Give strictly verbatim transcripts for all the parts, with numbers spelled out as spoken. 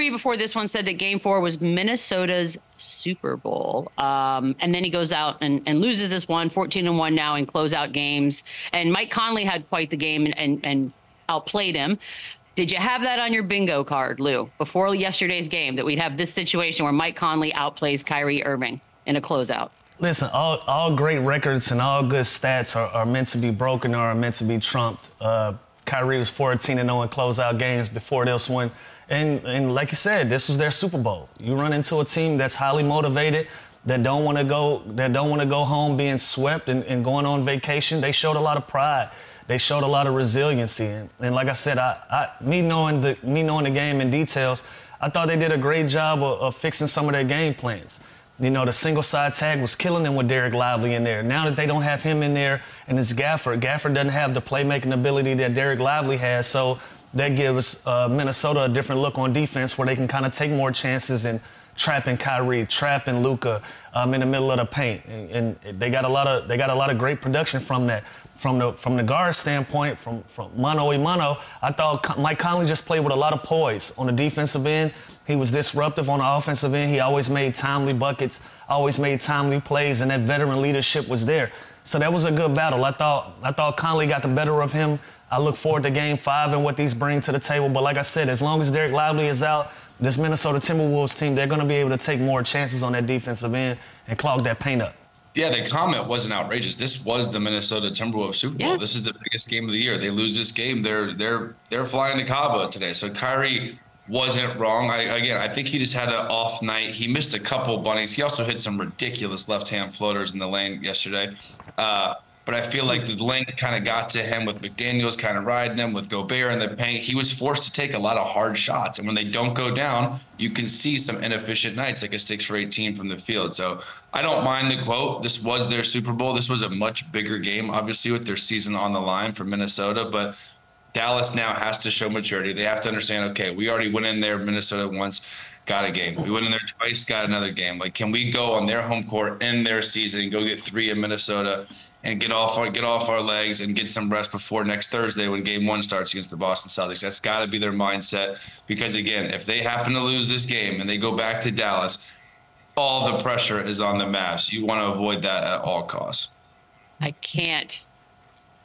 Kyrie before this one said that game four was Minnesota's Super Bowl. Um, and then he goes out and, and loses this one, fourteen and one now in closeout games. And Mike Conley had quite the game and, and, and outplayed him. Did you have that on your bingo card, Lou, before yesterday's game, that we'd have this situation where Mike Conley outplays Kyrie Irving in a closeout? Listen, all, all great records and all good stats are, are meant to be broken or are meant to be trumped. Uh, Kyrie was fourteen and oh in closeout games before this one. And, and like you said, this was their Super Bowl. You run into a team that's highly motivated, that don't want to go, that don't want to go home being swept and, and going on vacation. They showed a lot of pride. They showed a lot of resiliency. And, and like I said, I, I, me, knowing the, me knowing the game in details, I thought they did a great job of, of fixing some of their game plans. You know, the single side tag was killing them with Dereck Lively in there. Now that they don't have him in there and it's Gafford, Gafford doesn't have the playmaking ability that Dereck Lively has, so that gives uh, Minnesota a different look on defense where they can kind of take more chances and trapping Kyrie, trapping Luka um, in the middle of the paint. And, and they got a lot of they got a lot of great production from that. From the from the guard standpoint, from, from mano a mano, I thought Mike Conley just played with a lot of poise on the defensive end. He was disruptive on the offensive end. He always made timely buckets, always made timely plays, and that veteran leadership was there. So that was a good battle. I thought I thought Conley got the better of him. I look forward to game five and what these bring to the table. But like I said, as long as Dereck Lively is out, this Minnesota Timberwolves team, they're going to be able to take more chances on that defensive end and clog that paint up. Yeah, the comment wasn't outrageous. This was the Minnesota Timberwolves Super Bowl. Yeah. This is the biggest game of the year. They lose this game, they're they're they're flying to Cabo today. So Kyrie wasn't wrong. I, again, I think he just had an off night. He missed a couple bunnies. He also hit some ridiculous left-hand floaters in the lane yesterday. Uh, but I feel like the lane kind of got to him with McDaniels kind of riding him, with Gobert in the paint. He was forced to take a lot of hard shots. And when they don't go down, you can see some inefficient nights, like a six for eighteen from the field. So I don't mind the quote. This was their Super Bowl. This was a much bigger game, obviously, with their season on the line for Minnesota. But Dallas now has to show maturity. They have to understand, okay, we already went in there, Minnesota once, got a game. We went in there twice, got another game. Like, can we go on their home court in their season, go get three in Minnesota and get off our, get off our legs and get some rest before next Thursday when game one starts against the Boston Celtics? That's got to be their mindset because, again, if they happen to lose this game and they go back to Dallas, all the pressure is on the Mavs. You want to avoid that at all costs. I can't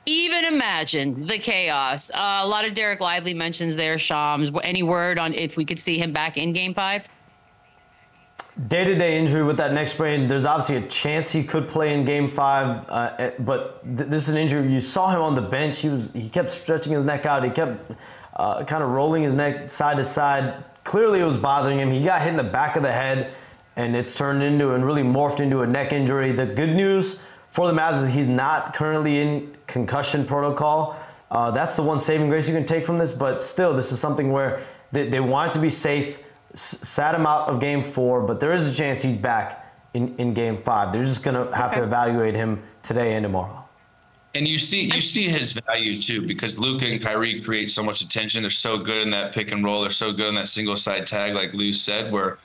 even imagine the chaos. Uh, a lot of Dereck Lively mentions there, Shams. Any word on if we could see him back in game five? Day-to-day injury with that neck sprain. There's obviously a chance he could play in game five, uh, but th this is an injury. You saw him on the bench. He was he kept stretching his neck out. He kept uh, kind of rolling his neck side to side. Clearly it was bothering him. He got hit in the back of the head, and it's turned into and really morphed into a neck injury. The good news for the Mavs is he's not currently in concussion protocol. Uh, that's the one saving grace you can take from this, but still, this is something where they, they want it to be safe, s sat him out of game four, but there is a chance he's back in, in game five. They're just going to have okay. to evaluate him today and tomorrow. And you see you see his value, too, because Luka and Kyrie create so much attention. They're so good in that pick and roll. They're so good in that single side tag, like Lou said, where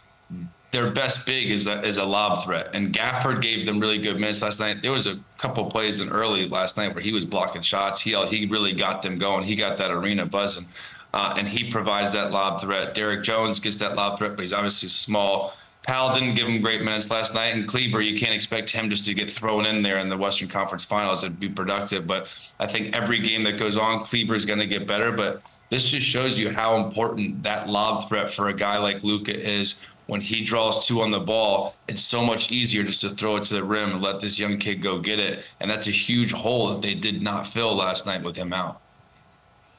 their best big is a, is a lob threat. And Gafford gave them really good minutes last night. There was a couple plays in early last night where he was blocking shots. He, he really got them going. He got that arena buzzing. Uh, and he provides that lob threat. Derek Jones gets that lob threat, but he's obviously small. Powell didn't give him great minutes last night. And Kleber, you can't expect him just to get thrown in there in the Western Conference Finals and be productive. But I think every game that goes on, Kleber is going to get better. But this just shows you how important that lob threat for a guy like Luka is. When he draws two on the ball, it's so much easier just to throw it to the rim and let this young kid go get it. And that's a huge hole that they did not fill last night with him out.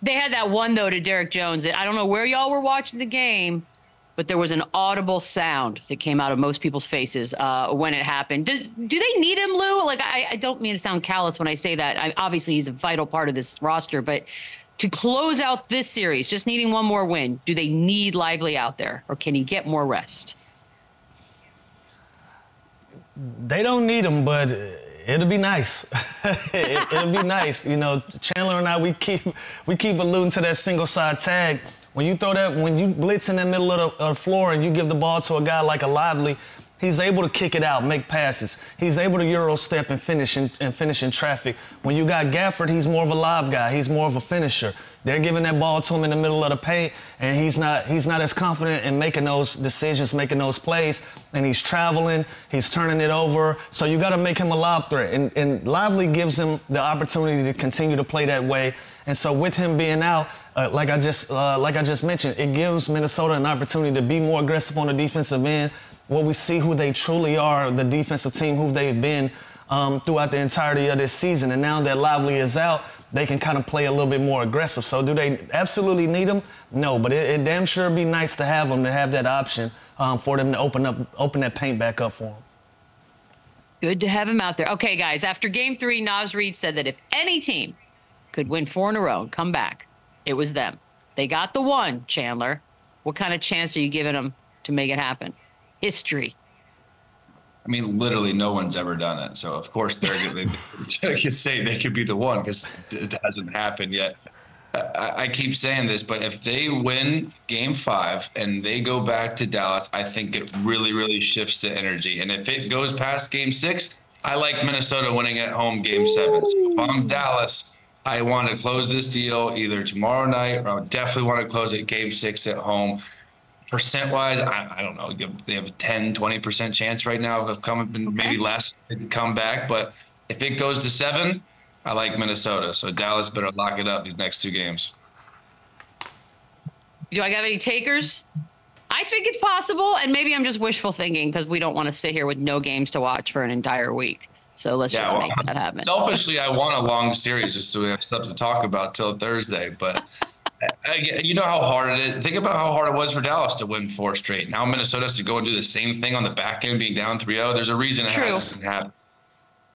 They had that one, though, to Derek Jones. I don't know where y'all were watching the game, but there was an audible sound that came out of most people's faces uh, when it happened. Do, do they need him, Lou? Like, I, I don't mean to sound callous when I say that. I, obviously, he's a vital part of this roster. But to close out this series, just needing one more win, do they need Lively out there, or can he get more rest? They don't need him, but it'll be nice. it, it'll be nice. You know, Chandler and I, we keep we keep alluding to that single side tag. When you throw that, when you blitz in the middle of the, of the floor and you give the ball to a guy like a Lively, he's able to kick it out, make passes. He's able to Euro step and finish in, and finish in traffic. When you got Gafford, he's more of a lob guy. He's more of a finisher. They're giving that ball to him in the middle of the paint, and he's not he's not as confident in making those decisions, making those plays, and he's traveling, he's turning it over. So you got to make him a lob threat, and, and Lively gives him the opportunity to continue to play that way. And so with him being out, uh, like I just uh, like I just mentioned, it gives Minnesota an opportunity to be more aggressive on the defensive end, where we see who they truly are, the defensive team, who they've been um, throughout the entirety of this season. And now that Lively is out, they can kind of play a little bit more aggressive. So do they absolutely need him? No, but it, it damn sure be nice to have them, to have that option um, for them to open up, open that paint back up for them. Good to have him out there. Okay, guys, after game three, Naz Reed said that if any team could win four in a row and come back, it was them. They got the one, Chandler. What kind of chance are you giving them to make it happen? History. I mean, literally no one's ever done it. So, of course, they're going to say they could be the one because it hasn't happened yet. I, I keep saying this, but if they win game five and they go back to Dallas, I think it really, really shifts the energy. And if it goes past game six, I like Minnesota winning at home game seven. So if I'm Dallas, I want to close this deal either tomorrow night, or I would definitely want to close it game six at home. Percent-wise, I, I don't know. They have a ten, twenty percent chance right now of coming, okay. Maybe less to come back. But if it goes to seven, I like Minnesota. So Dallas better lock it up these next two games. Do I have any takers? I think it's possible, and maybe I'm just wishful thinking because we don't want to sit here with no games to watch for an entire week. So let's yeah, just well, make that happen. Selfishly, I want a long series just so we have stuff to talk about till Thursday, but... You know how hard it is. Think about how hard it was for Dallas to win four straight. Now Minnesota has to go and do the same thing on the back end, being down three oh. There's a reason it hasn't happened.